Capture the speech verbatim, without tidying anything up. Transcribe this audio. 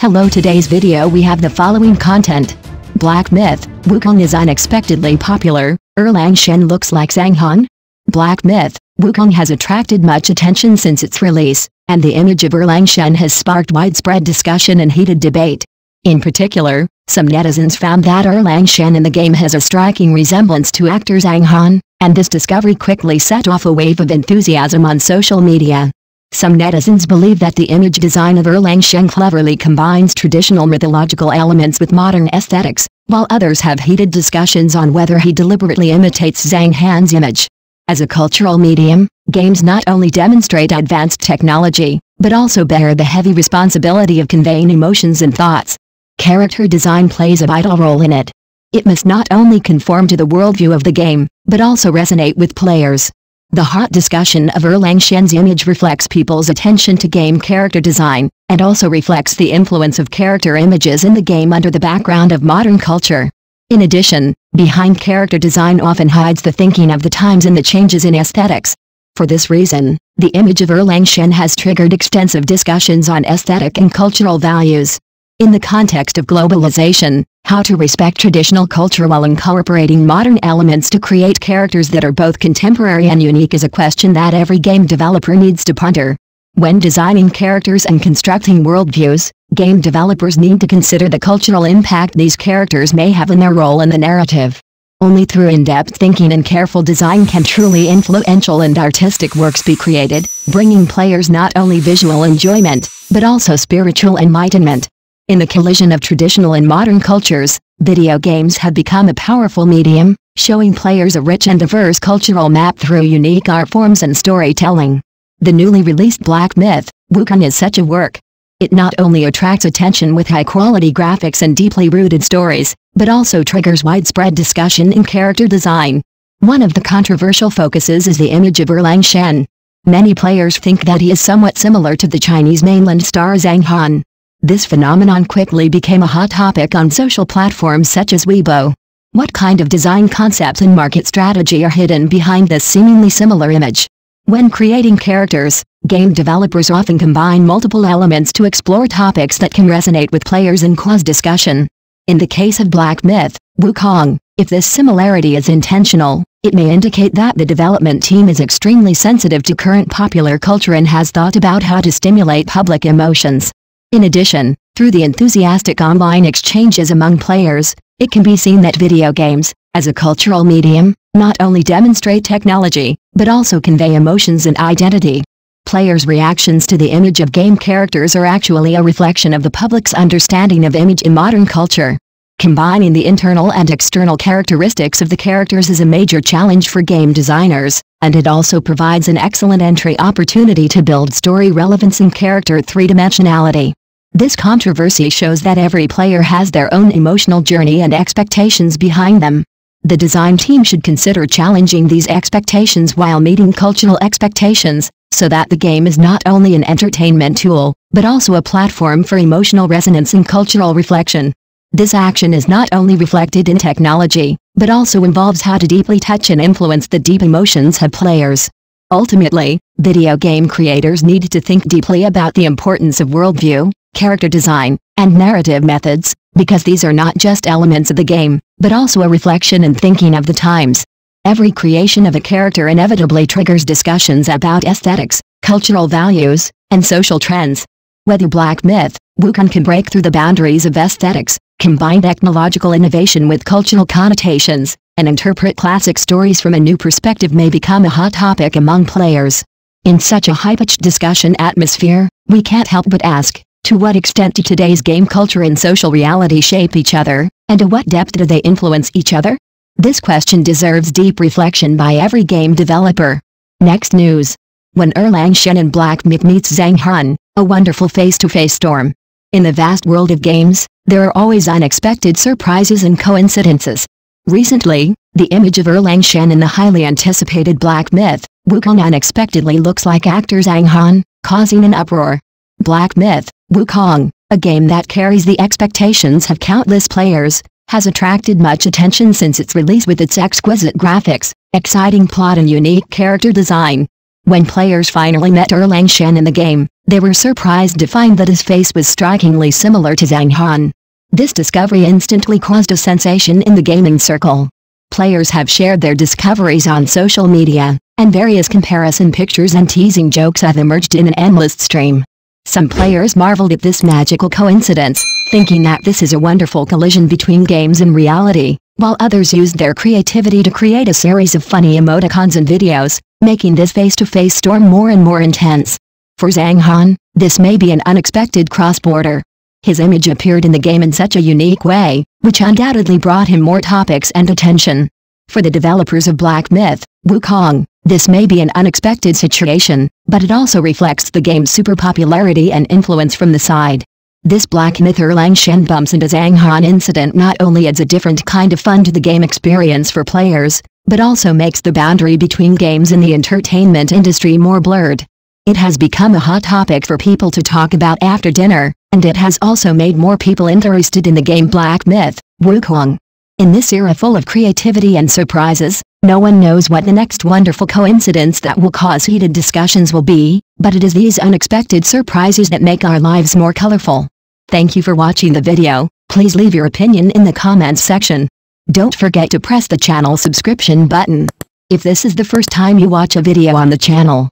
Hello, today's video we have the following content. Black Myth: Wukong is unexpectedly popular, Erlang Shen looks like Zhang Han. Black Myth: Wukong has attracted much attention since its release, and the image of Erlang Shen has sparked widespread discussion and heated debate. In particular, some netizens found that Erlang Shen in the game has a striking resemblance to actor Zhang Han, and this discovery quickly set off a wave of enthusiasm on social media. Some netizens believe that the image design of Erlang Shen cleverly combines traditional mythological elements with modern aesthetics, while others have heated discussions on whether he deliberately imitates Zhang Han's image. As a cultural medium, games not only demonstrate advanced technology, but also bear the heavy responsibility of conveying emotions and thoughts. Character design plays a vital role in it. It must not only conform to the worldview of the game, but also resonate with players. The hot discussion of Erlang Shen's image reflects people's attention to game character design, and also reflects the influence of character images in the game under the background of modern culture. In addition, behind character design often hides the thinking of the times and the changes in aesthetics. For this reason, the image of Erlang Shen has triggered extensive discussions on aesthetic and cultural values. In the context of globalization, how to respect traditional culture while incorporating modern elements to create characters that are both contemporary and unique is a question that every game developer needs to ponder. When designing characters and constructing worldviews, game developers need to consider the cultural impact these characters may have in their role in the narrative. Only through in-depth thinking and careful design can truly influential and artistic works be created, bringing players not only visual enjoyment, but also spiritual enlightenment. In the collision of traditional and modern cultures, video games have become a powerful medium, showing players a rich and diverse cultural map through unique art forms and storytelling. The newly released Black Myth: Wukong is such a work. It not only attracts attention with high-quality graphics and deeply rooted stories, but also triggers widespread discussion in character design. One of the controversial focuses is the image of Erlang Shen. Many players think that he is somewhat similar to the Chinese mainland star Zhang Han. This phenomenon quickly became a hot topic on social platforms such as Weibo. What kind of design concepts and market strategy are hidden behind this seemingly similar image? When creating characters, game developers often combine multiple elements to explore topics that can resonate with players and cause discussion. In the case of Black Myth: Wukong, if this similarity is intentional, it may indicate that the development team is extremely sensitive to current popular culture and has thought about how to stimulate public emotions. In addition, through the enthusiastic online exchanges among players, it can be seen that video games, as a cultural medium, not only demonstrate technology, but also convey emotions and identity. Players' reactions to the image of game characters are actually a reflection of the public's understanding of image in modern culture. Combining the internal and external characteristics of the characters is a major challenge for game designers, and it also provides an excellent entry opportunity to build story relevance and character three-dimensionality. This controversy shows that every player has their own emotional journey and expectations behind them. The design team should consider challenging these expectations while meeting cultural expectations, so that the game is not only an entertainment tool, but also a platform for emotional resonance and cultural reflection. This action is not only reflected in technology, but also involves how to deeply touch and influence the deep emotions of players. Ultimately, video game creators need to think deeply about the importance of worldview, character design, and narrative methods, because these are not just elements of the game, but also a reflection and thinking of the times. Every creation of a character inevitably triggers discussions about aesthetics, cultural values, and social trends. Whether Black Myth: Wukong can break through the boundaries of aesthetics, combine technological innovation with cultural connotations, and interpret classic stories from a new perspective may become a hot topic among players. In such a high-pitched discussion atmosphere, we can't help but ask, to what extent do today's game culture and social reality shape each other, and to what depth do they influence each other? This question deserves deep reflection by every game developer. Next news. When Erlang Shen and Black Myth meets Zhang Han, a wonderful face-to-face storm. In the vast world of games, there are always unexpected surprises and coincidences. Recently, the image of Erlang Shen in the highly anticipated Black Myth: Wukong unexpectedly looks like actor Zhang Han, causing an uproar. Black Myth: Wukong, a game that carries the expectations of countless players, has attracted much attention since its release with its exquisite graphics, exciting plot and unique character design. When players finally met Erlang Shen in the game, they were surprised to find that his face was strikingly similar to Zhang Han. This discovery instantly caused a sensation in the gaming circle. Players have shared their discoveries on social media, and various comparison pictures and teasing jokes have emerged in an endless stream. Some players marveled at this magical coincidence, thinking that this is a wonderful collision between games and reality, while others used their creativity to create a series of funny emoticons and videos, making this face-to-face storm more and more intense. For Zhang Han, this may be an unexpected cross-border. His image appeared in the game in such a unique way, which undoubtedly brought him more topics and attention. For the developers of Black Myth: Wukong, this may be an unexpected situation, but it also reflects the game's super popularity and influence from the side. This Black Myth Erlang Shen bumps into Zhang Han incident not only adds a different kind of fun to the game experience for players, but also makes the boundary between games and the entertainment industry more blurred. It has become a hot topic for people to talk about after dinner, and it has also made more people interested in the game Black Myth: Wukong. In this era full of creativity and surprises, no one knows what the next wonderful coincidence that will cause heated discussions will be, but it is these unexpected surprises that make our lives more colorful. Thank you for watching the video. Please leave your opinion in the comments section. Don't forget to press the channel subscription button. If this is the first time you watch a video on the channel,